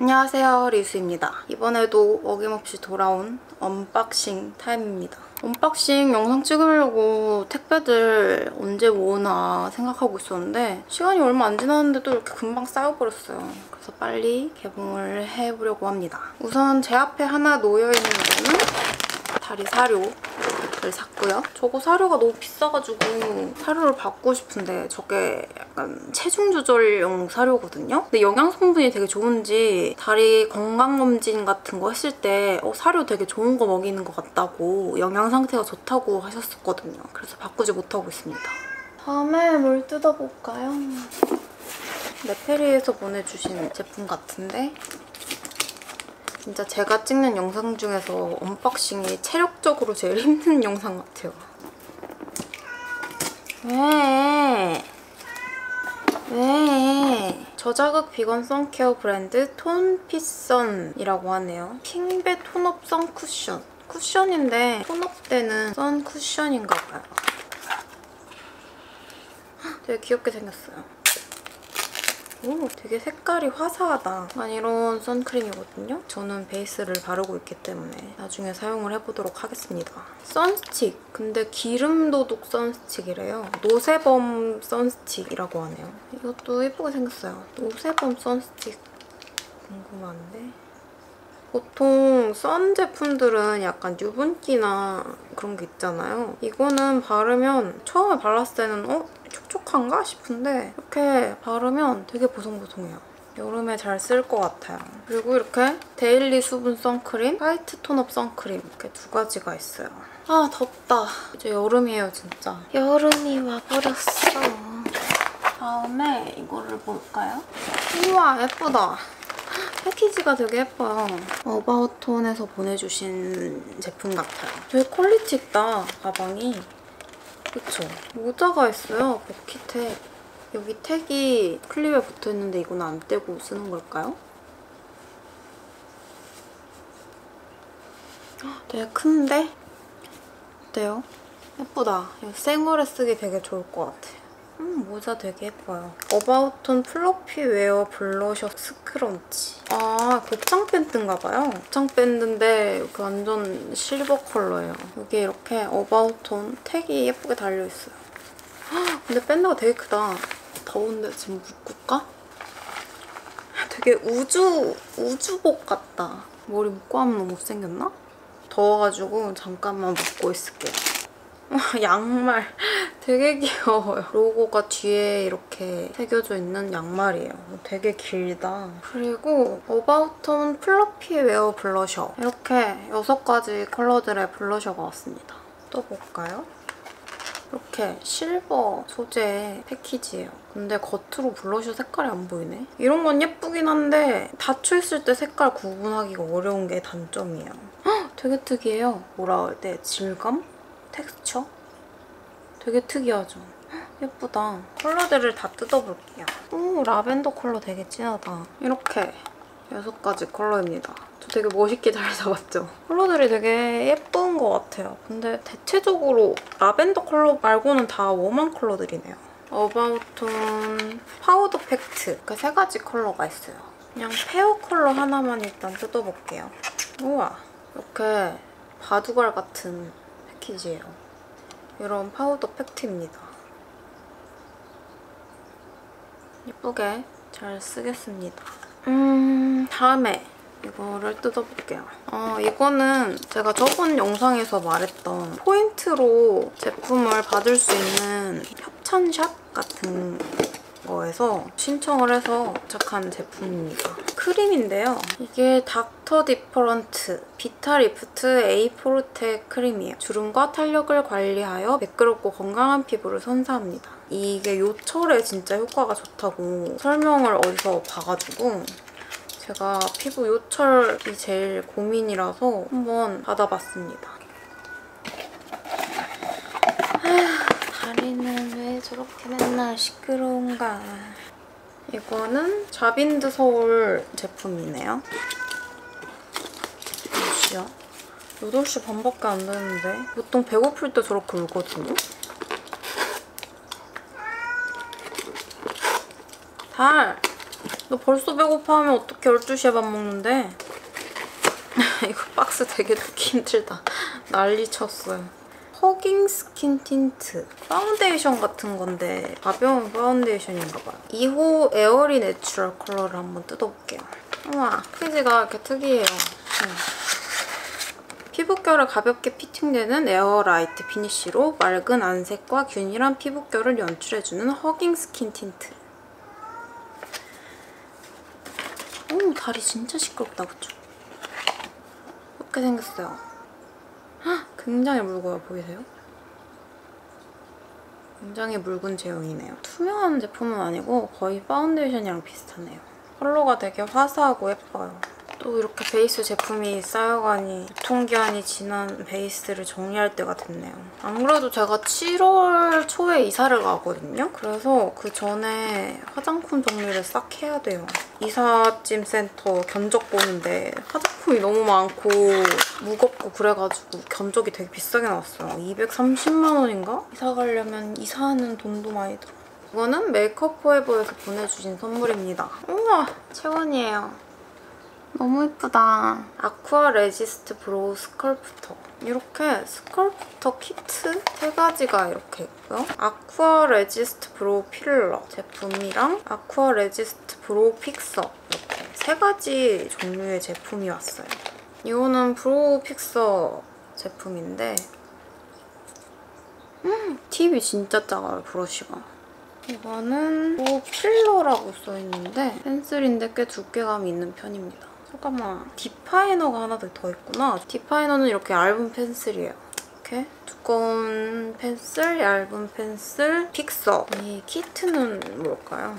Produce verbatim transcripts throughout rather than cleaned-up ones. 안녕하세요, 리수입니다. 이번에도 어김없이 돌아온 언박싱 타임입니다. 언박싱 영상 찍으려고 택배들 언제 모으나 생각하고 있었는데 시간이 얼마 안 지났는데도 이렇게 금방 쌓여버렸어요. 그래서 빨리 개봉을 해보려고 합니다. 우선 제 앞에 하나 놓여있는 거는 다리 사료 를 샀고요. 저거 사료가 너무 비싸가지고 사료를 받고 싶은데 저게 약간 체중 조절용 사료거든요. 근데 영양 성분이 되게 좋은지 다리 건강검진 같은 거 했을 때 어, 사료 되게 좋은 거 먹이는 것 같다고 영양 상태가 좋다고 하셨었거든요. 그래서 바꾸지 못하고 있습니다. 다음에 뭘 뜯어볼까요? 네페리에서 보내주신 제품 같은데 진짜 제가 찍는 영상 중에서 언박싱이 체력적으로 제일 힘든 영상 같아요. 왜? 왜? 저자극 비건 선케어 브랜드 톤핏선이라고 하네요. 킹베 톤업 선 쿠션. 쿠션인데 톤업 때는 선 쿠션인가 봐요. 되게 귀엽게 생겼어요. 오, 되게 색깔이 화사하다. 약간 이런 선크림이거든요. 저는 베이스를 바르고 있기 때문에 나중에 사용을 해보도록 하겠습니다. 선스틱. 근데 기름도둑 선스틱이래요. 노세범 선스틱이라고 하네요. 이것도 예쁘게 생겼어요. 노세범 선스틱 궁금한데? 보통 선 제품들은 약간 유분기나 그런 게 있잖아요. 이거는 바르면 처음에 발랐을 때는 어? 촉촉한가 싶은데 이렇게 바르면 되게 보송보송해요. 여름에 잘 쓸 것 같아요. 그리고 이렇게 데일리 수분 선크림, 화이트 톤업 선크림 이렇게 두 가지가 있어요. 아 덥다. 이제 여름이에요 진짜. 여름이 와버렸어. 다음에 이거를 볼까요? 우와 예쁘다. 패키지가 되게 예뻐요. 어바웃톤에서 보내주신 제품 같아요. 되게 퀄리티 있다 가방이. 그쵸? 모자가 있어요. 버킷에 여기 택이 클립에 붙어있는데 이건 안 떼고 쓰는 걸까요? 되게 큰데? 어때요? 예쁘다. 이거 생얼에 쓰기 되게 좋을 것 같아. 음, 모자 되게 예뻐요. 어바웃톤 플러피 웨어 블러셔 스크런치. 아, 곱창 밴드인가 봐요. 곱창 밴드인데 이렇게 완전 실버 컬러예요. 여기 이렇게 어바웃톤 택이 예쁘게 달려있어요. 헉, 근데 밴드가 되게 크다. 더운데 지금 묶을까? 되게 우주, 우주복 같다. 머리 묶고 하면 너무 못생겼나? 더워가지고 잠깐만 묶고 있을게요. 양말 되게 귀여워요. 로고가 뒤에 이렇게 새겨져 있는 양말이에요. 되게 길다. 그리고 어바웃톤 플러피 웨어 블러셔. 이렇게 여섯 가지 컬러들의 블러셔가 왔습니다. 뜯어볼까요? 이렇게 실버 소재의 패키지예요. 근데 겉으로 블러셔 색깔이 안 보이네. 이런 건 예쁘긴 한데 닫혀있을 때 색깔 구분하기가 어려운 게 단점이에요. 헉, 되게 특이해요. 뭐라 해야 돼? 질감? 텍스처? 되게 특이하죠? 예쁘다. 컬러들을 다 뜯어볼게요. 오, 라벤더 컬러 되게 진하다. 이렇게 여섯 가지 컬러입니다. 저 되게 멋있게 잘 잡았죠? 컬러들이 되게 예쁜 것 같아요. 근데 대체적으로 라벤더 컬러 말고는 다 웜한 컬러들이네요. 어바웃톤 파우더 팩트. 이렇게 세 가지 컬러가 있어요. 그냥 페어 컬러 하나만 일단 뜯어볼게요. 우와, 이렇게 바둑알 같은 패키지예요. 이런 파우더 팩트입니다. 예쁘게 잘 쓰겠습니다. 음, 다음에 이거를 뜯어볼게요. 어, 이거는 제가 저번 영상에서 말했던 포인트로 제품을 받을 수 있는 협찬샵 같은 거에서 신청을 해서 도착한 제품입니다. 크림인데요. 이게 닥터 디퍼런트 비타리프트 에이 포르테 크림이에요. 주름과 탄력을 관리하여 매끄럽고 건강한 피부를 선사합니다. 이게 요철에 진짜 효과가 좋다고 설명을 어디서 봐가지고 제가 피부 요철이 제일 고민이라서 한번 받아봤습니다. 다리는 왜 저렇게 맨날 시끄러운가. 이거는 자빈드 서울 제품이네요. 몇 시야? 여덟 시 반밖에 안 되는데 보통 배고플 때 저렇게 울거든요? 달! 너 벌써 배고파하면 어떻게 열두 시에 밥 먹는데? 이거 박스 되게 듣기 힘들다. 난리 쳤어요. 허깅 스킨 틴트 파운데이션 같은 건데 가벼운 파운데이션인가봐요. 이 호 에어리 내추럴 컬러를 한번 뜯어볼게요. 우와, 페이지가 이렇게 특이해요. 응. 피부결을 가볍게 피팅되는 에어라이트 피니쉬로 맑은 안색과 균일한 피부결을 연출해주는 허깅 스킨 틴트. 오, 다리 진짜 시끄럽다, 그쵸? 이렇게 생겼어요. 헉, 굉장히 묽어요, 보이세요? 굉장히 묽은 제형이네요. 투명한 제품은 아니고 거의 파운데이션이랑 비슷하네요. 컬러가 되게 화사하고 예뻐요. 또 이렇게 베이스 제품이 쌓여가니 유통기한이 지난 베이스를 정리할 때가 됐네요. 안 그래도 제가 칠월 초에 이사를 가거든요? 그래서 그 전에 화장품 정리를 싹 해야 돼요. 이삿짐 센터 견적 보는데 화장품이 너무 많고 무겁고 그래가지고 견적이 되게 비싸게 나왔어요. 이백삼십만 원인가? 이사 가려면 이사하는 돈도 많이 들어. 이거는 메이크업 포에버에서 보내주신 선물입니다. 우와! 채원이에요. 너무 예쁘다. 아쿠아 레지스트 브로우 스컬프터. 이렇게 스컬프터 키트 세 가지가 이렇게 있고요. 아쿠아 레지스트 브로우 필러 제품이랑 아쿠아 레지스트 브로우 픽서 이렇게 세 가지 종류의 제품이 왔어요. 이거는 브로우 픽서 제품인데 음, 팁이 진짜 작아요, 브러쉬가. 이거는 브로우 필러라고 써있는데 펜슬인데 꽤 두께감이 있는 편입니다. 잠깐만, 디파이너가 하나 더 있구나. 디파이너는 이렇게 얇은 펜슬이에요. 이렇게 두꺼운 펜슬, 얇은 펜슬, 픽서. 이 키트는 뭘까요?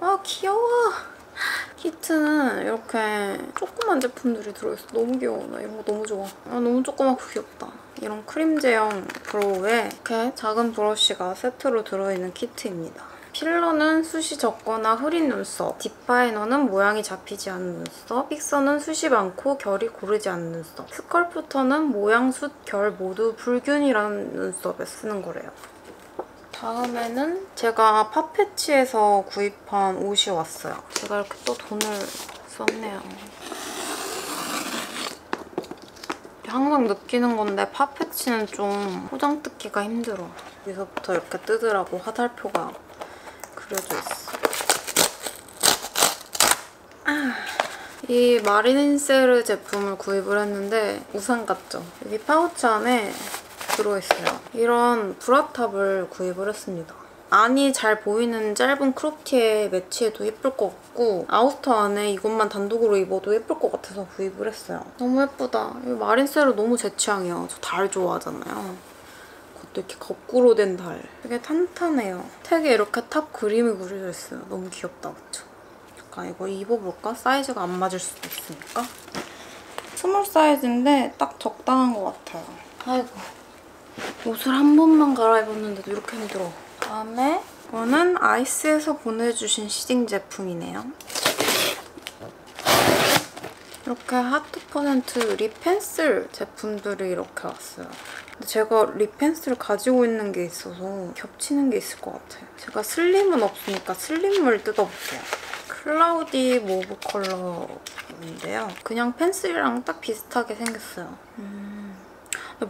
아, 귀여워. 키트는 이렇게 조그만 제품들이 들어있어. 너무 귀여워. 나 이런 거 너무 좋아. 아, 너무 조그맣고 귀엽다. 이런 크림 제형 브로우에 이렇게 작은 브러쉬가 세트로 들어있는 키트입니다. 필러는 숱이 적거나 흐린 눈썹, 딥파이너는 모양이 잡히지 않는 눈썹, 픽서는 숱이 많고 결이 고르지 않는 눈썹, 스컬프터는 모양, 숱, 결 모두 불균일한 눈썹에 쓰는 거래요. 다음에는 제가 팝패치에서 구입한 옷이 왔어요. 제가 이렇게 또 돈을 썼네요. 항상 느끼는 건데 팝패치는 좀 포장 뜯기가 힘들어. 여기서부터 이렇게 뜯으라고 화살표가 그려져 있어. 아. 이 마린세르 제품을 구입을 했는데 우산 같죠? 여기 파우치 안에 들어있어요. 이런 브라탑을 구입을 했습니다. 안이 잘 보이는 짧은 크롭티에 매치해도 예쁠 것 같고 아우스터 안에 이것만 단독으로 입어도 예쁠 것 같아서 구입을 했어요. 너무 예쁘다. 이 마린세르 너무 제 취향이에요. 저 달 좋아하잖아요. 그것도 이렇게 거꾸로 된 달. 되게 탄탄해요. 택에 이렇게 탑 그림이 그려져 있어요. 너무 귀엽다, 그쵸? 잠깐 이거 입어볼까? 사이즈가 안 맞을 수도 있으니까. 스몰 사이즈인데 딱 적당한 것 같아요. 아이고, 옷을 한 번만 갈아입었는데도 이렇게 힘들어. 다음에 이거는 아이스에서 보내주신 시딩 제품이네요. 이렇게 하트 퍼센트 립 펜슬 제품들이 이렇게 왔어요. 근데 제가 립 펜슬을 가지고 있는 게 있어서 겹치는 게 있을 것 같아요. 제가 슬림은 없으니까 슬림을 뜯어볼게요. 클라우디 모브 컬러인데요. 그냥 펜슬이랑 딱 비슷하게 생겼어요. 음.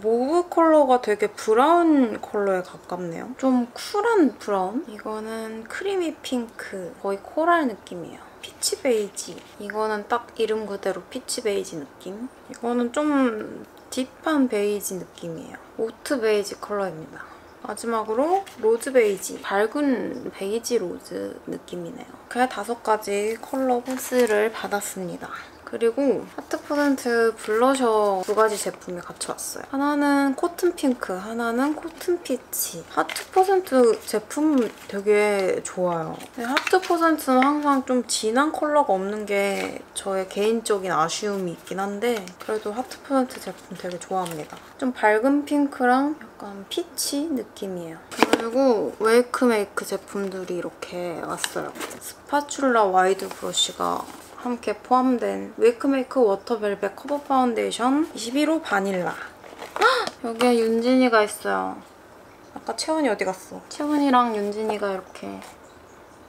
모브 컬러가 되게 브라운 컬러에 가깝네요. 좀 쿨한 브라운? 이거는 크리미 핑크, 거의 코랄 느낌이에요. 피치 베이지. 이거는 딱 이름 그대로 피치 베이지 느낌. 이거는 좀 딥한 베이지 느낌이에요. 오트 베이지 컬러입니다. 마지막으로 로즈 베이지. 밝은 베이지 로즈 느낌이네요. 이렇게 다섯 가지 컬러 박스를 받았습니다. 그리고 하트 퍼센트 블러셔 두 가지 제품이 같이 왔어요. 하나는 코튼 핑크, 하나는 코튼 피치. 하트 퍼센트 제품 되게 좋아요. 하트 퍼센트는 항상 좀 진한 컬러가 없는 게 저의 개인적인 아쉬움이 있긴 한데 그래도 하트 퍼센트 제품 되게 좋아합니다. 좀 밝은 핑크랑 약간 피치 느낌이에요. 그리고 웨이크메이크 제품들이 이렇게 왔어요. 스파츌라 와이드 브러쉬가 함께 포함된 웨이크메이크 워터벨벳 커버 파운데이션 이십일 호 바닐라. 헉! 여기에 윤진이가 있어요. 아까 채원이 어디 갔어? 채원이랑 윤진이가 이렇게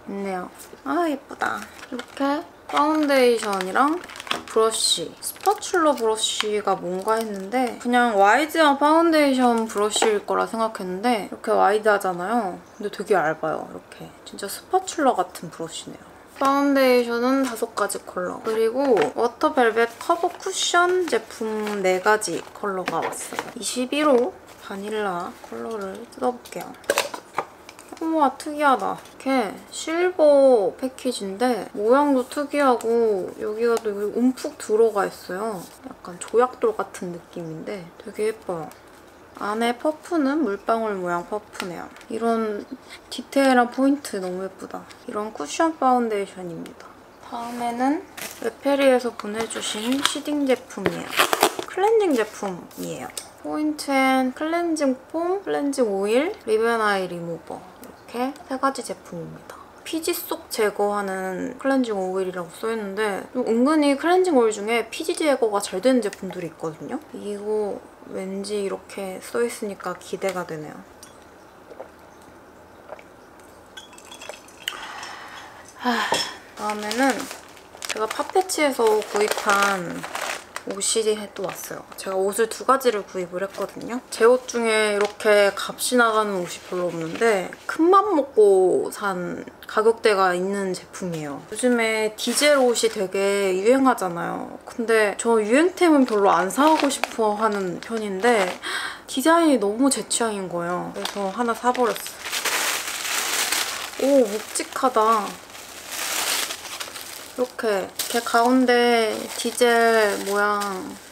있네요. 아 예쁘다. 이렇게 파운데이션이랑 브러쉬, 스파츌러 브러쉬가 뭔가 했는데 그냥 와이드한 파운데이션 브러쉬일 거라 생각했는데 이렇게 와이드하잖아요. 근데 되게 얇아요. 이렇게 진짜 스파츌러 같은 브러쉬네요. 파운데이션은 다섯 가지 컬러, 그리고 워터벨벳 커버 쿠션 제품 네 가지 컬러가 왔어요. 이십일 호 바닐라 컬러를 뜯어볼게요. 우와 특이하다. 이렇게 실버 패키지인데 모양도 특이하고 여기가 또 움푹 들어가 있어요. 약간 조약돌 같은 느낌인데 되게 예뻐요. 안에 퍼프는 물방울 모양 퍼프네요. 이런 디테일한 포인트 너무 예쁘다. 이런 쿠션 파운데이션입니다. 다음에는 네페리에서 보내주신 시딩 제품이에요. 클렌징 제품이에요. 포인트 앤 클렌징 폼, 클렌징 오일, 립앤아이 리무버 이렇게 세 가지 제품입니다. 피지 속 제거하는 클렌징 오일이라고 써있는데 은근히 클렌징 오일 중에 피지 제거가 잘 되는 제품들이 있거든요. 이거 왠지 이렇게 써있으니까 기대가 되네요. 다음에는 제가 팝패치에서 구입한 옷이 또 왔어요. 제가 옷을 두 가지를 구입을 했거든요. 제 옷 중에 이렇게 값이 나가는 옷이 별로 없는데 큰맘 먹고 산 가격대가 있는 제품이에요. 요즘에 디젤 옷이 되게 유행하잖아요. 근데 저 유행템은 별로 안 사오고 싶어 하는 편인데 디자인이 너무 제 취향인 거예요. 그래서 하나 사버렸어요. 오, 묵직하다. 이렇게 이렇게 가운데 디젤 모양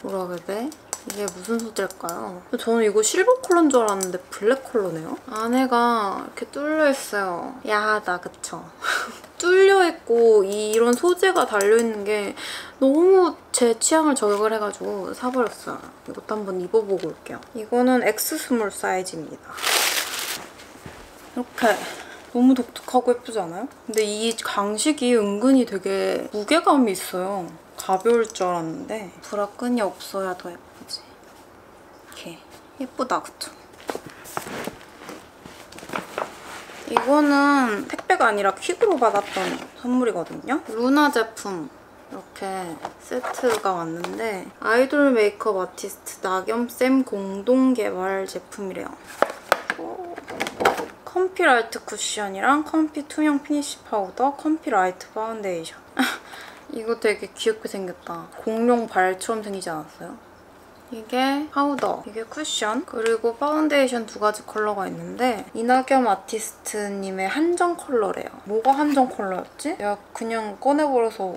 뭐라 그래야 돼? 이게 무슨 소재일까요? 저는 이거 실버 컬러인 줄 알았는데 블랙 컬러네요? 안에가 이렇게 뚫려있어요. 야하다 그쵸? 뚫려있고 이런 소재가 달려있는 게 너무 제 취향을 저격을 해가지고 사버렸어요. 이것도 한번 입어보고 올게요. 이거는 엑스 스몰 사이즈입니다. 이렇게 너무 독특하고 예쁘지 않아요? 근데 이 강식이 은근히 되게 무게감이 있어요. 가벼울 줄 알았는데 브라끈이 없어야 더 예쁘지. 이렇게 예쁘다 그쵸? 이거는 택배가 아니라 퀵으로 받았던 선물이거든요. 루나 제품 이렇게 세트가 왔는데 아이돌 메이크업 아티스트 나겸쌤 공동 개발 제품이래요. 컴피 라이트 쿠션이랑 컴피 투명 피니쉬 파우더, 컴피 라이트 파운데이션. 이거 되게 귀엽게 생겼다. 공룡 발처럼 생기지 않았어요? 이게 파우더, 이게 쿠션, 그리고 파운데이션 두 가지 컬러가 있는데 이나겸 아티스트님의 한정 컬러래요. 뭐가 한정 컬러였지? 내가 그냥 꺼내버려서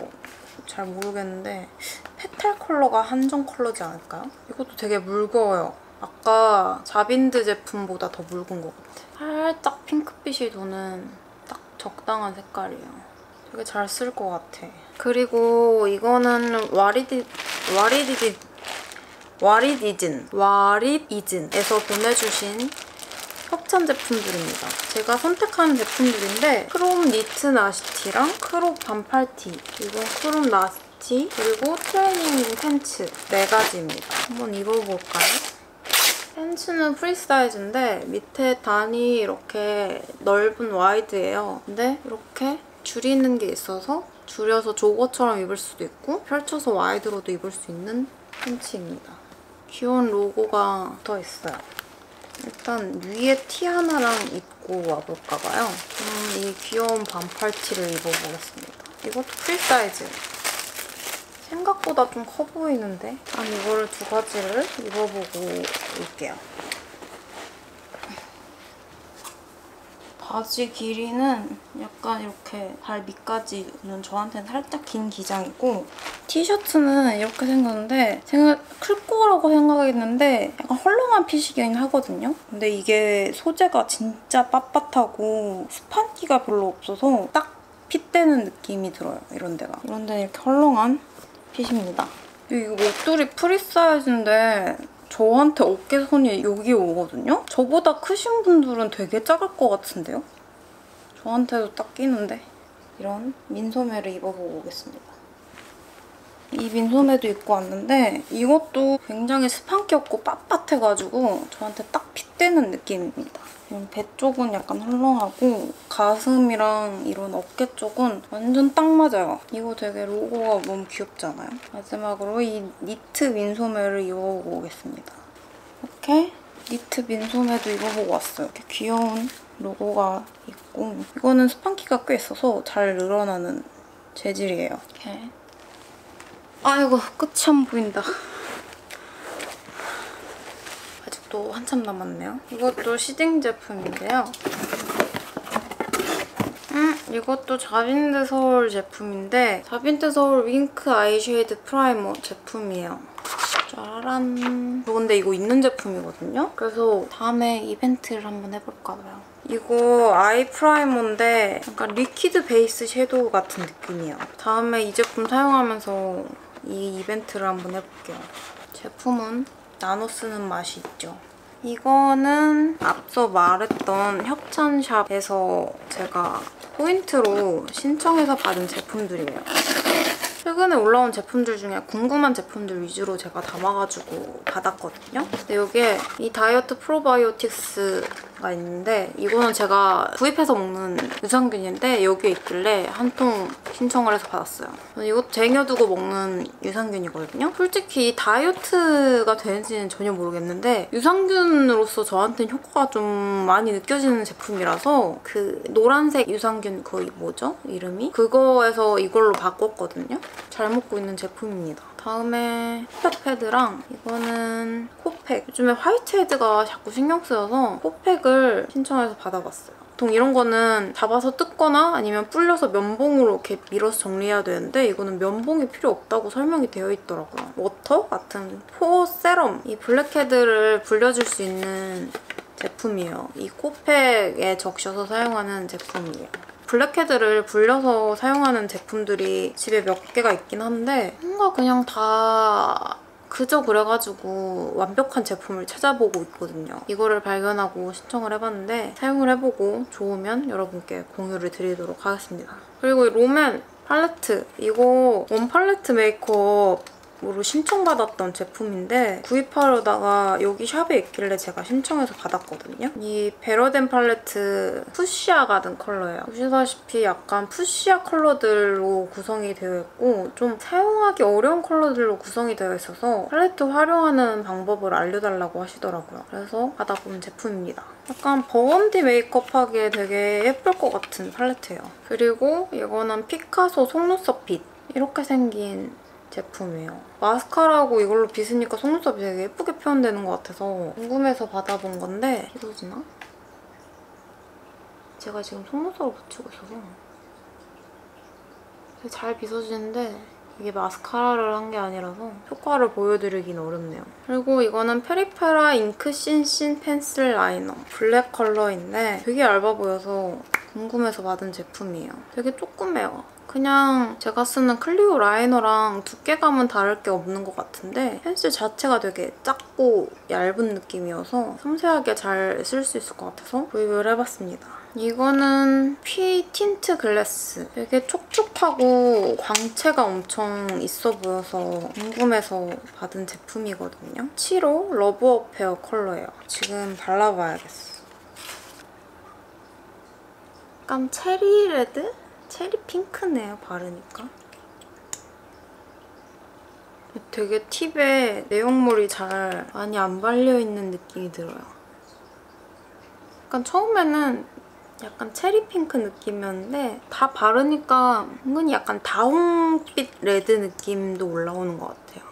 잘 모르겠는데 페탈 컬러가 한정 컬러지 않을까요? 이것도 되게 묽어요. 아까 자빈드 제품보다 더 묽은 것 같아. 살짝 핑크빛이 도는 딱 적당한 색깔이에요. 되게 잘 쓸 것 같아. 그리고 이거는 와리디, 와리디진, 와리디진, 와리디진에서 보내주신 협찬 제품들입니다. 제가 선택한 제품들인데 크롬 니트 나시티랑 크롭 반팔티, 이건 크롭 나시티, 그리고 트레이닝 팬츠 네 가지입니다. 한번 입어볼까요? 팬츠는 프리 사이즈인데 밑에 단이 이렇게 넓은 와이드예요. 근데 이렇게 줄이는 게 있어서 줄여서 조거처럼 입을 수도 있고 펼쳐서 와이드로도 입을 수 있는 팬츠입니다. 귀여운 로고가 붙어있어요. 일단 위에 티 하나랑 입고 와볼까 봐요. 음, 이 귀여운 반팔티를 입어보겠습니다. 이것도 프리 사이즈. 생각보다 좀 커 보이는데? 아, 이거를 두 가지를 입어보고 올게요. 바지 길이는 약간 이렇게 발 밑까지 는 저한테는 살짝 긴 기장이고 티셔츠는 이렇게 생겼는데 생각 클 거라고 생각했는데 약간 헐렁한 핏이긴 하거든요. 근데 이게 소재가 진짜 빳빳하고 스판기가 별로 없어서 딱 핏되는 느낌이 들어요. 이런 데가. 이런 데는 이렇게 헐렁한 핏입니다. 이거 옷들이 프리 사이즈인데 저한테 어깨선이 여기 오거든요? 저보다 크신 분들은 되게 작을 것 같은데요? 저한테도 딱 끼는데 이런 민소매를 입어보고 오겠습니다. 이 민소매도 입고 왔는데 이것도 굉장히 습한 게 없고 빳빳해가지고 저한테 딱 핏대는 느낌입니다. 배 쪽은 약간 헐렁하고 가슴이랑 이런 어깨 쪽은 완전 딱 맞아요. 이거 되게 로고가 너무 귀엽지 않아요? 마지막으로 이 니트 민소매를 입어보고 오겠습니다. 이렇게 니트 민소매도 입어보고 왔어요. 이렇게 귀여운 로고가 있고 이거는 스판키가 꽤 있어서 잘 늘어나는 재질이에요. 이렇게 아이고 끝이 안 보인다. 아직도 한참 남았네요. 이것도 시딩 제품인데요. 음, 이것도 자빈드 서울 제품인데 자빈드 서울 윙크 아이쉐이드 프라이머 제품이에요. 짜란. 저 근데 이거 있는 제품이거든요? 그래서 다음에 이벤트를 한번 해볼까 봐요. 이거 아이 프라이머인데 약간 리퀴드 베이스 섀도우 같은 느낌이에요. 다음에 이 제품 사용하면서 이 이벤트를 한번 해볼게요. 제품은 나눠 쓰는 맛이 있죠. 이거는 앞서 말했던 협찬샵에서 제가 포인트로 신청해서 받은 제품들이에요. 최근에 올라온 제품들 중에 궁금한 제품들 위주로 제가 담아가지고 받았거든요. 근데 여기에 이 다이어트 프로바이오틱스가 있는데 이거는 제가 구입해서 먹는 유산균인데 여기에 있길래 한 통 신청을 해서 받았어요. 이것도 쟁여두고 먹는 유산균이거든요. 솔직히 다이어트가 되는지는 전혀 모르겠는데 유산균으로서 저한테는 효과가 좀 많이 느껴지는 제품이라서 그 노란색 유산균 그 뭐죠? 이름이? 그거에서 이걸로 바꿨거든요. 잘 먹고 있는 제품입니다. 다음에 코팩 패드랑 이거는 코팩. 요즘에 화이트 헤드가 자꾸 신경 쓰여서 코팩을 신청해서 받아봤어요. 보통 이런 거는 잡아서 뜯거나 아니면 불려서 면봉으로 이렇게 밀어서 정리해야 되는데 이거는 면봉이 필요 없다고 설명이 되어 있더라고요. 워터 같은 포어 세럼. 이 블랙헤드를 불려줄 수 있는 제품이에요. 이 코팩에 적셔서 사용하는 제품이에요. 블랙헤드를 불려서 사용하는 제품들이 집에 몇 개가 있긴 한데 뭔가 그냥 다 그저 그래가지고 완벽한 제품을 찾아보고 있거든요. 이거를 발견하고 신청을 해봤는데 사용을 해보고 좋으면 여러분께 공유를 드리도록 하겠습니다. 그리고 이 롬앤 팔레트. 이거 원 팔레트 메이크업 으로 신청받았던 제품인데 구입하려다가 여기 샵에 있길래 제가 신청해서 받았거든요. 이 베러덴 팔레트 푸시아 가든 컬러예요. 보시다시피 약간 푸시아 컬러들로 구성이 되어 있고 좀 사용하기 어려운 컬러들로 구성이 되어 있어서 팔레트 활용하는 방법을 알려달라고 하시더라고요. 그래서 받아본 제품입니다. 약간 버건디 메이크업하기에 되게 예쁠 것 같은 팔레트예요. 그리고 이거는 피카소 속눈썹 빗. 이렇게 생긴 제품이에요. 마스카라고 이걸로 빗으니까 속눈썹이 되게 예쁘게 표현되는 것 같아서 궁금해서 받아본 건데 씻어지나? 제가 지금 속눈썹을 붙이고 있어서 되게 잘 빗어지는데 이게 마스카라를 한 게 아니라서 효과를 보여드리긴 어렵네요. 그리고 이거는 페리페라 잉크 씬씬 펜슬 라이너 블랙 컬러인데 되게 얇아 보여서 궁금해서 받은 제품이에요. 되게 조그매요. 그냥 제가 쓰는 클리오 라이너랑 두께감은 다를 게 없는 것 같은데 펜슬 자체가 되게 작고 얇은 느낌이어서 섬세하게 잘 쓸 수 있을 것 같아서 구입을 해봤습니다. 이거는 피 틴트 글래스. 되게 촉촉하고 광채가 엄청 있어 보여서 궁금해서 받은 제품이거든요. 칠호 러브업 헤어 컬러예요. 지금 발라봐야겠어. 약간 체리 레드? 체리 핑크네요, 바르니까. 되게 팁에 내용물이 잘 많이 안 발려있는 느낌이 들어요. 약간 처음에는 약간 체리 핑크 느낌이었는데 다 바르니까 은근히 약간 다홍빛 레드 느낌도 올라오는 것 같아요.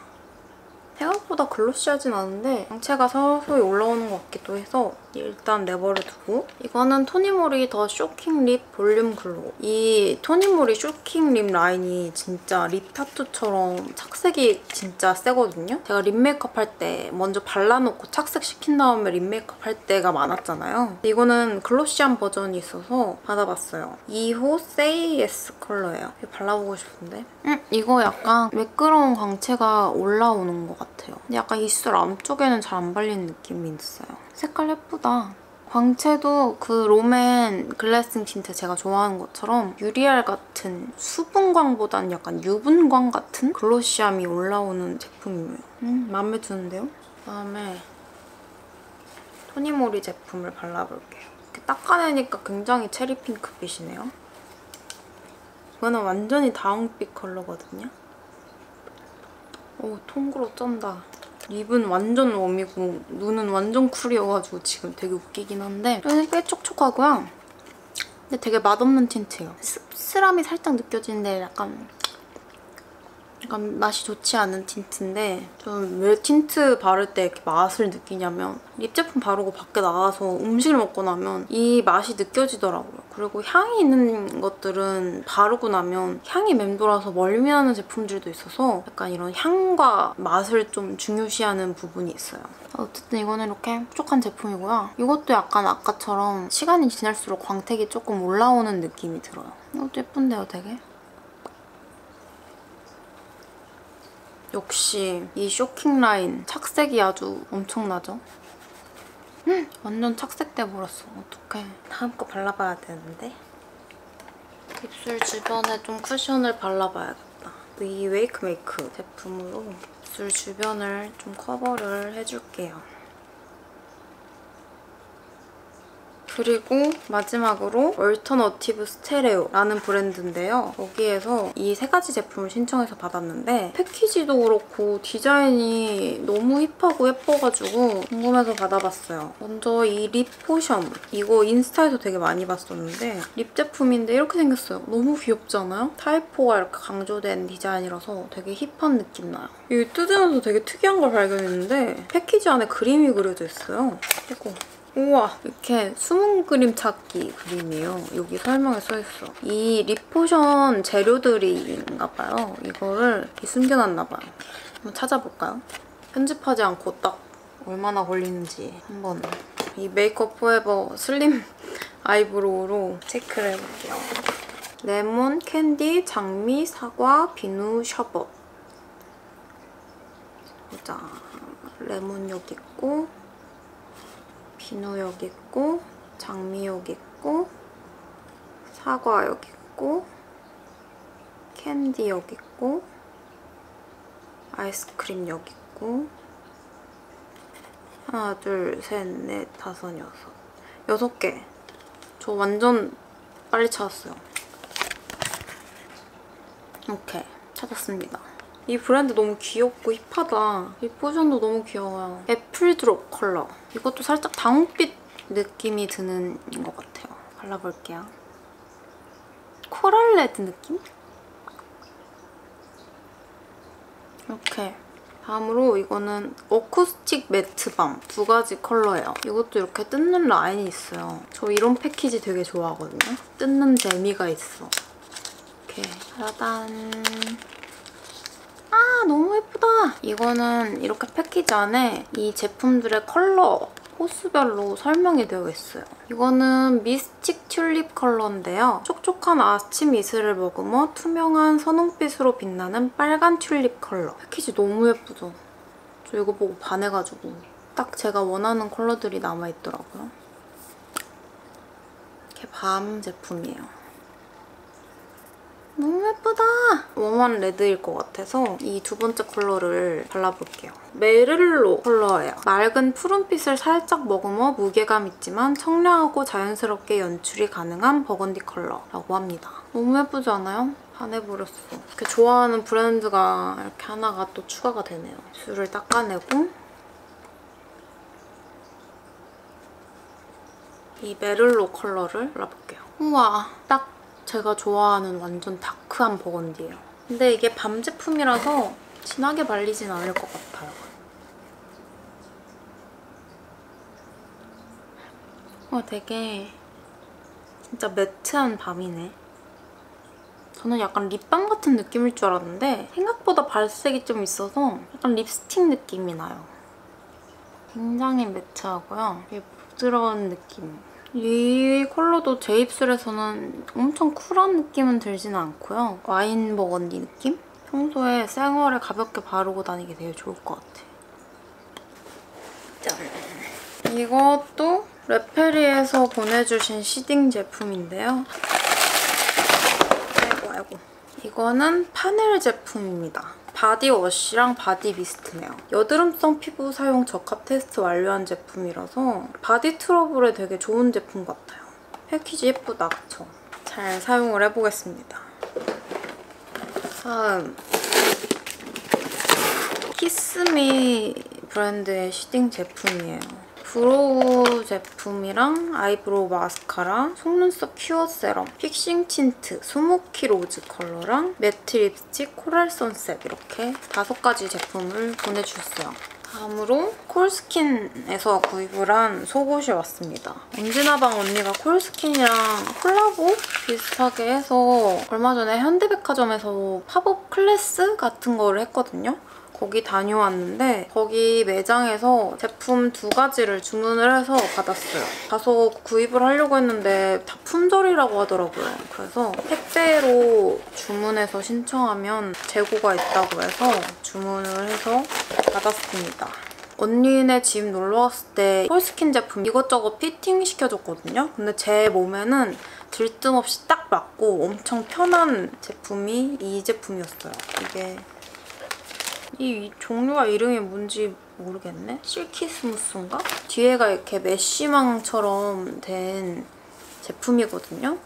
생각보다 글로시하진 않은데 광채가 서서히 올라오는 것 같기도 해서 일단 내버려두고 이거는 토니모리 더 쇼킹 립 볼륨 글로우. 이 토니모리 쇼킹 립 라인이 진짜 립 타투처럼 착색이 진짜 세거든요. 제가 립 메이크업 할 때 먼저 발라놓고 착색시킨 다음에 립 메이크업 할 때가 많았잖아요. 이거는 글로시한 버전이 있어서 받아봤어요. 이호 세이에스 컬러예요. 발라보고 싶은데 음, 이거 약간 매끄러운 광채가 올라오는 것 같아요. 근데 약간 입술 안쪽에는 잘 안 발리는 느낌이 있어요. 색깔 예쁘다. 광채도 그 롬앤 글래싱 틴트 제가 좋아하는 것처럼 유리알 같은 수분광보다는 약간 유분광 같은 글로시함이 올라오는 제품이에요. 음, 마음에 드는데요? 그다음에 토니모리 제품을 발라볼게요. 이렇게 닦아내니까 굉장히 체리핑크빛이네요. 이거는 완전히 다홍빛 컬러거든요. 오, 통구로 쩐다. 립은 완전 웜이고 눈은 완전 쿨이어가지고 지금 되게 웃기긴 한데 눈이 꽤 촉촉하고요. 근데 되게 맛없는 틴트예요. 씁쓸함이 살짝 느껴지는데 약간 약간 맛이 좋지 않은 틴트인데 저는 왜 틴트 바를 때 이렇게 맛을 느끼냐면 립 제품 바르고 밖에 나가서 음식을 먹고 나면 이 맛이 느껴지더라고요. 그리고 향이 있는 것들은 바르고 나면 향이 맴돌아서 멀미나는 제품들도 있어서 약간 이런 향과 맛을 좀 중요시하는 부분이 있어요. 어쨌든 이거는 이렇게 촉촉한 제품이고요. 이것도 약간 아까처럼 시간이 지날수록 광택이 조금 올라오는 느낌이 들어요. 이것도 예쁜데요, 되게? 역시 이 쇼킹 라인 착색이 아주 엄청나죠? 음, 완전 착색돼 버렸어. 어떡해. 다음 거 발라봐야 되는데. 입술 주변에 좀 쿠션을 발라봐야겠다. 이 웨이크 메이크 제품으로 입술 주변을 좀 커버를 해줄게요. 그리고 마지막으로 얼터너티브 스테레오라는 브랜드인데요. 여기에서 이 세 가지 제품을 신청해서 받았는데 패키지도 그렇고 디자인이 너무 힙하고 예뻐가지고 궁금해서 받아봤어요. 먼저 이 립 포션. 이거 인스타에서 되게 많이 봤었는데 립 제품인데 이렇게 생겼어요. 너무 귀엽지 않아요? 타이포가 이렇게 강조된 디자인이라서 되게 힙한 느낌 나요. 이거 뜯으면서 되게 특이한 걸 발견했는데 패키지 안에 그림이 그려져 있어요. 이거. 우와, 이렇게 숨은 그림 찾기 그림이에요. 여기 설명에 써있어. 이 립포션 재료들인가봐요. 이거를 이렇게 숨겨놨나봐요. 한번 찾아볼까요? 편집하지 않고 딱 얼마나 걸리는지 한번 이 메이크업 포에버 슬림 아이브로우로 체크를 해볼게요. 레몬, 캔디, 장미, 사과, 비누, 셔벗. 보자. 레몬 여기 있고 비누 여기 있고, 장미 여기 있고, 사과 여기 있고, 캔디 여기 있고, 아이스크림 여기 있고, 하나, 둘, 셋, 넷, 다섯, 여섯. 여섯 개. 저 완전 빨리 찾았어요. 오케이, 찾았습니다. 이 브랜드 너무 귀엽고 힙하다. 이 포션도 너무 귀여워요. 애플드롭 컬러. 이것도 살짝 다홍빛 느낌이 드는 것 같아요. 발라볼게요. 코랄레드 느낌? 이렇게. 다음으로 이거는 어쿠스틱 매트밤. 두 가지 컬러예요. 이것도 이렇게 뜯는 라인이 있어요. 저 이런 패키지 되게 좋아하거든요. 뜯는 재미가 있어. 이렇게. 짜잔. 아, 너무 예쁘다. 이거는 이렇게 패키지 안에 이 제품들의 컬러 호수별로 설명이 되어 있어요. 이거는 미스틱 튤립 컬러인데요. 촉촉한 아침 이슬을 머금어 투명한 선홍빛으로 빛나는 빨간 튤립 컬러. 패키지 너무 예쁘죠? 저 이거 보고 반해가지고 딱 제가 원하는 컬러들이 남아있더라고요. 이렇게 밤 제품이에요. 너무 예쁘다! 웜한 레드일 것 같아서 이 두 번째 컬러를 발라볼게요. 메를로 컬러예요. 맑은 푸른빛을 살짝 머금어 무게감 있지만 청량하고 자연스럽게 연출이 가능한 버건디 컬러라고 합니다. 너무 예쁘지 않아요? 반해버렸어. 이렇게 좋아하는 브랜드가 이렇게 하나가 또 추가가 되네요. 입술을 닦아내고 이 메를로 컬러를 발라볼게요. 우와! 딱! 제가 좋아하는 완전 다크한 버건디예요. 근데 이게 밤 제품이라서 진하게 발리진 않을 것 같아요. 와, 되게 진짜 매트한 밤이네. 저는 약간 립밤 같은 느낌일 줄 알았는데 생각보다 발색이 좀 있어서 약간 립스틱 느낌이 나요. 굉장히 매트하고요. 되게 부드러운 느낌. 이 컬러도 제 입술에서는 엄청 쿨한 느낌은 들진 않고요. 와인 버건디 느낌? 평소에 생얼에 가볍게 바르고 다니기 되게 좋을 것 같아. 짠! 이것도 레페리에서 보내주신 시딩 제품인데요. 아이고 아이고. 이거는 파넬 제품입니다. 바디워시랑 바디미스트네요. 여드름성 피부 사용 적합 테스트 완료한 제품이라서 바디 트러블에 되게 좋은 제품 같아요. 패키지 예쁘다, 그쵸? 잘 사용을 해보겠습니다. 다음 키스미 브랜드의 시딩 제품이에요. 브로우 제품이랑 아이브로우 마스카라, 속눈썹 큐어 세럼, 픽싱 틴트, 스모키 로즈 컬러랑 매트 립스틱, 코랄 선셋 이렇게 다섯 가지 제품을 보내주셨어요. 다음으로 콜스킨에서 구입을 한 속옷이 왔습니다. 엔지나방 언니가 콜스킨이랑 콜라보 비슷하게 해서 얼마 전에 현대백화점에서 팝업 클래스 같은 거를 했거든요. 거기 다녀왔는데 거기 매장에서 제품 두 가지를 주문을 해서 받았어요. 가서 구입을 하려고 했는데 다 품절이라고 하더라고요. 그래서 택배로 주문해서 신청하면 재고가 있다고 해서 주문을 해서 받았습니다. 언니네 집 놀러왔을 때 펄스킨 제품 이것저것 피팅 시켜줬거든요. 근데 제 몸에는 들뜸없이 딱 맞고 엄청 편한 제품이 이 제품이었어요. 이게 이 종류가 이름이 뭔지 모르겠네? 실키 스무스인가? 뒤에가 이렇게 메쉬망처럼 된 제품이거든요?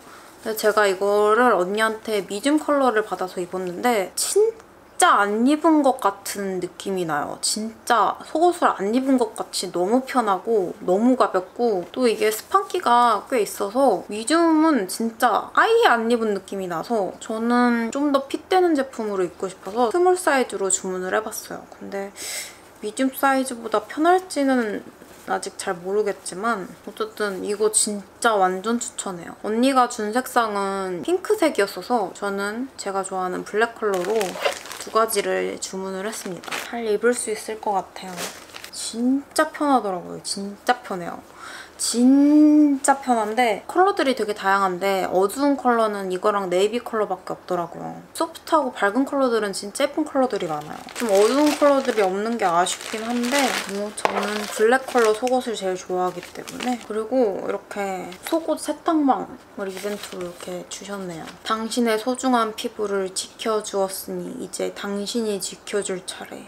근데 제가 이거를 언니한테 미즘 컬러를 받아서 입었는데 진짜 안 입은 것 같은 느낌이 나요. 진짜 속옷을 안 입은 것 같이 너무 편하고 너무 가볍고 또 이게 스판기가 꽤 있어서 미즘은 진짜 아예 안 입은 느낌이 나서 저는 좀 더 핏되는 제품으로 입고 싶어서 스몰 사이즈로 주문을 해봤어요. 근데 미즘 사이즈보다 편할지는 아직 잘 모르겠지만 어쨌든 이거 진짜 완전 추천해요. 언니가 준 색상은 핑크색이었어서 저는 제가 좋아하는 블랙 컬러로 두 가지를 주문을 했습니다. 잘 입을 수 있을 것 같아요. 진짜 편하더라고요. 진짜 편해요. 진짜 편한데 컬러들이 되게 다양한데 어두운 컬러는 이거랑 네이비 컬러밖에 없더라고요. 소프트하고 밝은 컬러들은 진짜 예쁜 컬러들이 많아요. 좀 어두운 컬러들이 없는 게 아쉽긴 한데 뭐 저는 블랙 컬러 속옷을 제일 좋아하기 때문에. 그리고 이렇게 속옷 세탁망을 이벤트로 이렇게 주셨네요. 당신의 소중한 피부를 지켜주었으니 이제 당신이 지켜줄 차례.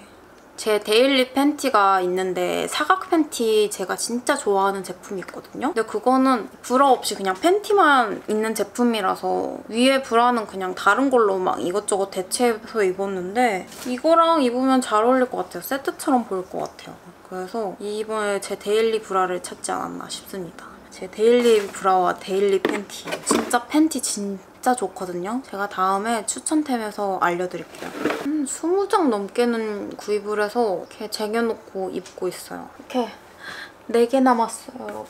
제 데일리 팬티가 있는데 사각 팬티 제가 진짜 좋아하는 제품이 있거든요. 근데 그거는 브라 없이 그냥 팬티만 있는 제품이라서 위에 브라는 그냥 다른 걸로 막 이것저것 대체해서 입었는데 이거랑 입으면 잘 어울릴 것 같아요. 세트처럼 보일 것 같아요. 그래서 이번에 제 데일리 브라를 찾지 않았나 싶습니다. 제 데일리 브라와 데일리 팬티. 진짜 팬티 진짜 진짜 좋거든요. 제가 다음에 추천템에서 알려드릴게요. 음, 스무 장 넘게는 구입을 해서 이렇게 쟁여놓고 입고 있어요. 이렇게 네 개 남았어요, 여러분.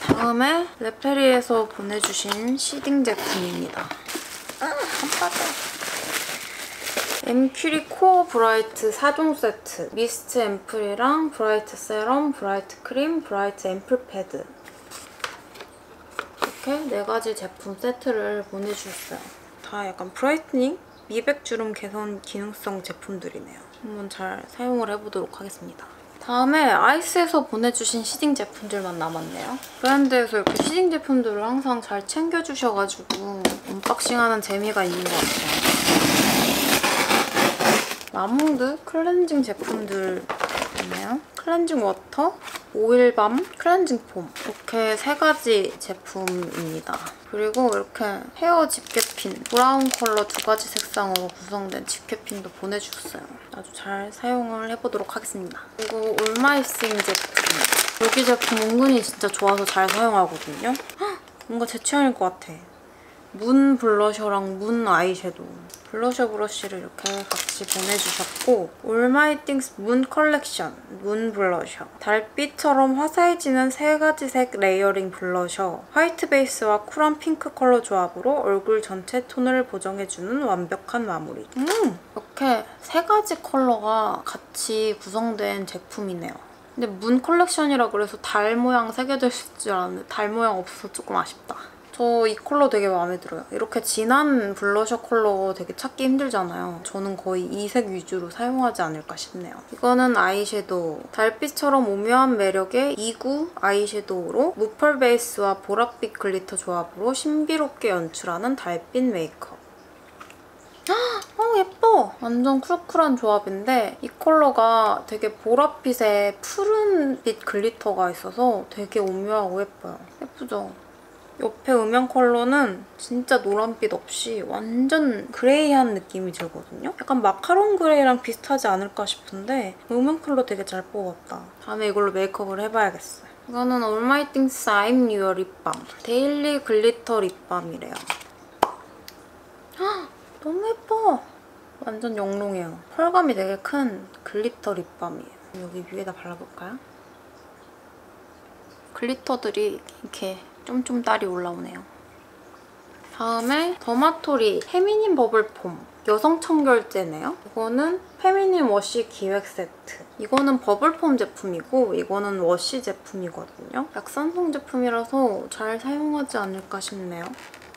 다음에 레페리에서 보내주신 시딩 제품입니다. 아, 안 빠져. 엠퓨리코 브라이트 사 종 세트. 미스트 앰플이랑 브라이트 세럼, 브라이트 크림, 브라이트 앰플 패드. 이렇게 네 가지 제품 세트를 보내주셨어요. 다 약간 브라이트닝, 미백 주름 개선 기능성 제품들이네요. 한번 잘 사용을 해보도록 하겠습니다. 다음에 아이스에서 보내주신 시딩 제품들만 남았네요. 브랜드에서 이렇게 시딩 제품들을 항상 잘 챙겨주셔가지고 언박싱하는 재미가 있는 것 같아요. 마몽드 클렌징 제품들 있네요. 클렌징 워터, 오일밤, 클렌징 폼 이렇게 세 가지 제품입니다. 그리고 이렇게 헤어 집게핀, 브라운 컬러 두 가지 색상으로 구성된 집게핀도 보내주셨어요. 아주 잘 사용을 해보도록 하겠습니다. 그리고 올마이싱 제품. 여기 제품 은근히 진짜 좋아서 잘 사용하거든요. 헉, 뭔가 제 취향일 것 같아. 문 블러셔랑 문 아이섀도우. 블러셔 브러쉬를 이렇게 같이 보내주셨고 올마이띵스 문 컬렉션, 문 블러셔, 달빛처럼 화사해지는 세 가지 색 레이어링 블러셔, 화이트 베이스와 쿨한 핑크 컬러 조합으로 얼굴 전체 톤을 보정해주는 완벽한 마무리. 음! 이렇게 세 가지 컬러가 같이 구성된 제품이네요. 근데 문 컬렉션이라 그래서 달 모양 새겨져 있을 줄 알았는데 달 모양 없어서 조금 아쉽다. 저 이 컬러 되게 마음에 들어요. 이렇게 진한 블러셔 컬러 되게 찾기 힘들잖아요. 저는 거의 이 색 위주로 사용하지 않을까 싶네요. 이거는 아이섀도우. 달빛처럼 오묘한 매력의 이 구 아이섀도우로 무펄 베이스와 보랏빛 글리터 조합으로 신비롭게 연출하는 달빛 메이크업. 어 예뻐! 완전 쿨쿨한 조합인데 이 컬러가 되게 보랏빛에 푸른빛 글리터가 있어서 되게 오묘하고 예뻐요. 예쁘죠? 옆에 음영 컬러는 진짜 노란빛 없이 완전 그레이한 느낌이 들거든요? 약간 마카롱 그레이랑 비슷하지 않을까 싶은데 음영 컬러 되게 잘 뽑았다. 다음에 이걸로 메이크업을 해봐야겠어요. 이거는 올마이싱스 I'm Your 립밤. 데일리 글리터 립밤이래요. 헉! 너무 예뻐! 완전 영롱해요. 펄감이 되게 큰 글리터 립밤이에요. 여기 위에다 발라볼까요? 글리터들이 이렇게 쫌쫌따리 올라오네요. 다음에 더마토리 페미닌 버블 폼. 여성 청결제네요. 이거는 페미닌 워시 기획 세트. 이거는 버블폼 제품이고 이거는 워시 제품이거든요. 약산성 제품이라서 잘 사용하지 않을까 싶네요.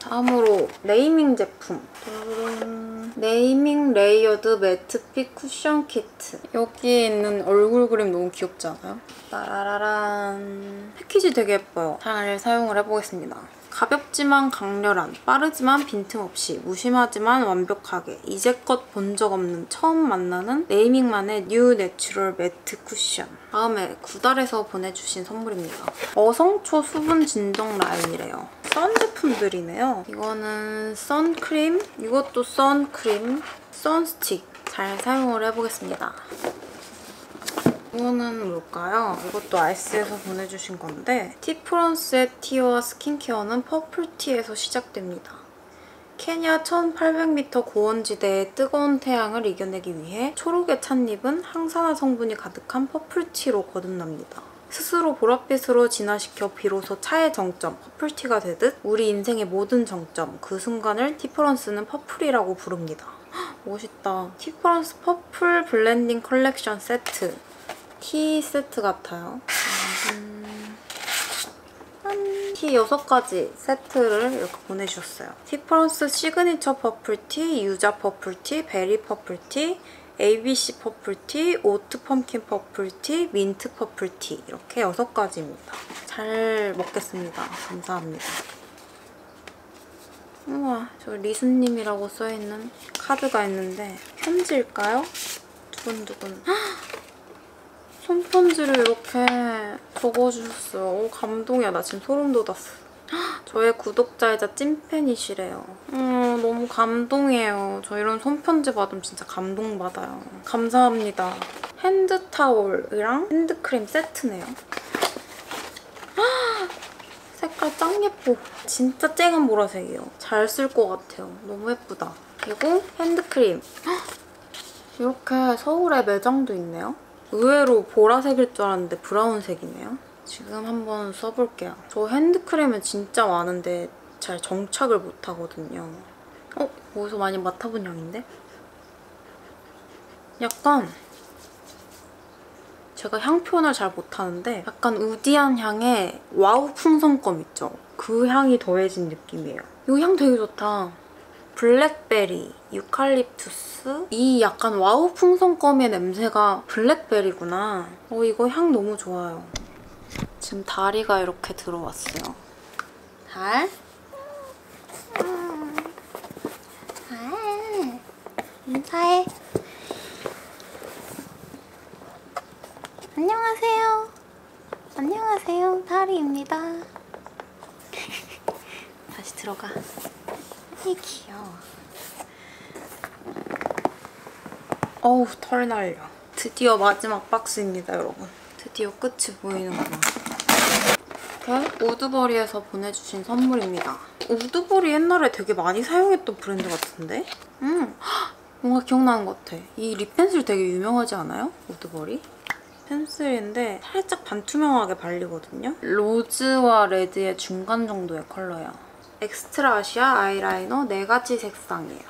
다음으로 네이밍 제품. 짜란. 네이밍 레이어드 매트핏 쿠션 키트. 여기에 있는 얼굴 그림 너무 귀엽지 않아요? 따라라란. 패키지 되게 예뻐요. 잘 사용을 해보겠습니다. 가볍지만 강렬한, 빠르지만 빈틈없이, 무심하지만 완벽하게, 이제껏 본 적 없는 처음 만나는 네이밍만의 뉴 내추럴 매트 쿠션. 다음에 구달에서 보내주신 선물입니다. 어성초 수분 진정 라인이래요. 선 제품들이네요. 이거는 선크림, 이것도 선크림, 선스틱. 잘 사용을 해보겠습니다. 이거는 뭘까요? 이것도 아이스에서 보내주신 건데 티퍼런스의 티어와 스킨케어는 퍼플티에서 시작됩니다. 케냐 천팔백 미터 고원지대의 뜨거운 태양을 이겨내기 위해 초록의 찻잎은 항산화 성분이 가득한 퍼플티로 거듭납니다. 스스로 보랏빛으로 진화시켜 비로소 차의 정점, 퍼플티가 되듯 우리 인생의 모든 정점, 그 순간을 티퍼런스는 퍼플이라고 부릅니다. 헉, 멋있다. 티퍼런스 퍼플 블렌딩 컬렉션 세트. 티 세트 같아요. 음... 티 여섯 가지 세트를 이렇게 보내주셨어요. 티퍼런스 시그니처 퍼플티, 유자 퍼플티, 베리 퍼플티, 에이비씨 퍼플티, 오트 펌킨 퍼플티, 민트 퍼플티 이렇게 여섯 가지입니다. 잘 먹겠습니다. 감사합니다. 우와, 저 리수님이라고 써있는 카드가 있는데 편지일까요? 두근두근. 손편지를 이렇게 적어주셨어요. 오, 감동이야. 나 지금 소름 돋았어. 헉, 저의 구독자이자 찐팬이시래요. 음, 너무 감동이에요. 저 이런 손편지 받으면 진짜 감동받아요. 감사합니다. 핸드타올이랑 핸드크림 세트네요. 헉, 색깔 짱 예뻐. 진짜 쨍한 보라색이에요. 잘 쓸 것 같아요. 너무 예쁘다. 그리고 핸드크림. 헉, 이렇게 서울에 매장도 있네요. 의외로 보라색일 줄 알았는데 브라운색이네요. 지금 한번 써볼게요. 저 핸드크림은 진짜 많은데 잘 정착을 못하거든요. 어? 어디서 많이 맡아본 향인데? 약간 제가 향 표현을 잘 못하는데 약간 우디한 향에 와우 풍성껌 있죠? 그 향이 더해진 느낌이에요. 이 향 되게 좋다. 블랙베리, 유칼립투스. 이 약간 와우 풍선껌의 냄새가 블랙베리구나. 어, 이거 향 너무 좋아요. 지금 다리가 이렇게 들어왔어요. 달? 달? 인사해. 안녕하세요. 안녕하세요. 다리입니다. 다시 들어가. 이 귀여워. 어우, 털 날려. 드디어 마지막 박스입니다, 여러분. 드디어 끝이 보이는구나. 이렇게 우드버리에서 보내주신 선물입니다. 우드버리 옛날에 되게 많이 사용했던 브랜드 같은데? 음, 헉, 뭔가 기억나는 것 같아. 이 립 펜슬 되게 유명하지 않아요? 우드버리? 펜슬인데 살짝 반투명하게 발리거든요? 로즈와 레드의 중간 정도의 컬러예요. 엑스트라 아시아 아이라이너 네 가지 색상이에요.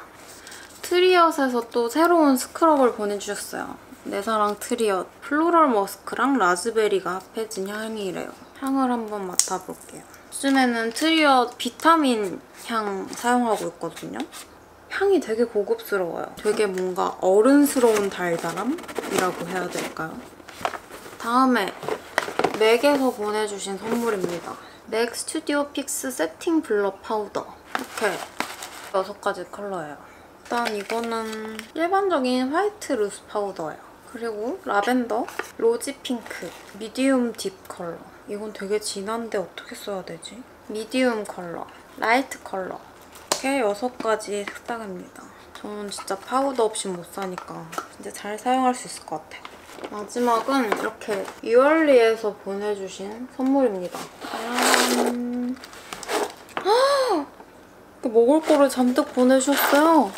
트리엇에서 또 새로운 스크럽을 보내주셨어요. 내 사랑 트리엇. 플로럴 머스크랑 라즈베리가 합해진 향이래요. 향을 한번 맡아볼게요. 요즘에는 트리어 비타민 향 사용하고 있거든요. 향이 되게 고급스러워요. 되게 뭔가 어른스러운 달달함이라고 해야 될까요? 다음에 맥에서 보내주신 선물입니다. 맥 스튜디오 픽스 세팅 블러 파우더. 이렇게 여섯 가지 컬러예요. 일단 이거는 일반적인 화이트 루스 파우더예요. 그리고 라벤더, 로지 핑크, 미디움 딥 컬러. 이건 되게 진한데 어떻게 써야 되지? 미디움 컬러, 라이트 컬러. 이렇게 여섯 가지 색상입니다. 저는 진짜 파우더 없이 못 사니까 진짜 잘 사용할 수 있을 것 같아요. 마지막은 이렇게 유얼리에서 보내주신 선물입니다. 짜란! 헉! 먹을 거를 잔뜩 보내주셨어요.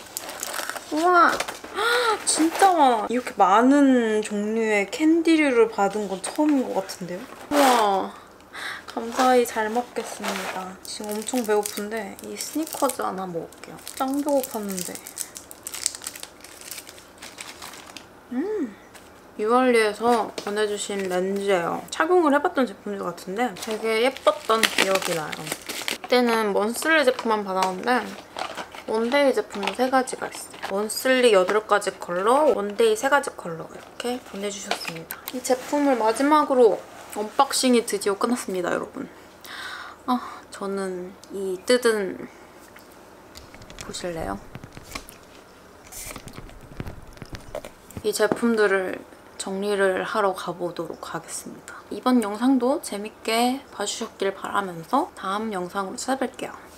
우와! 헉! 진짜 많아! 이렇게 많은 종류의 캔디류를 받은 건 처음인 것 같은데요? 우와! 감사히 잘 먹겠습니다. 지금 엄청 배고픈데 이 스니커즈 하나 먹을게요. 짱 배고팠는데. 음! 유얼리에서 보내주신 렌즈예요. 착용을 해봤던 제품들 같은데 되게 예뻤던 기억이 나요. 이때는 먼슬리 제품만 받았는데 원데이 제품도 세 가지가 있어요. 먼슬리 여덟 가지 컬러, 원데이 세 가지 컬러 이렇게 보내주셨습니다. 이 제품을 마지막으로 언박싱이 드디어 끝났습니다, 여러분. 아, 저는 이 뜯은... 보실래요? 이 제품들을 정리를 하러 가보도록 하겠습니다. 이번 영상도 재밌게 봐주셨길 바라면서 다음 영상으로 찾아뵐게요.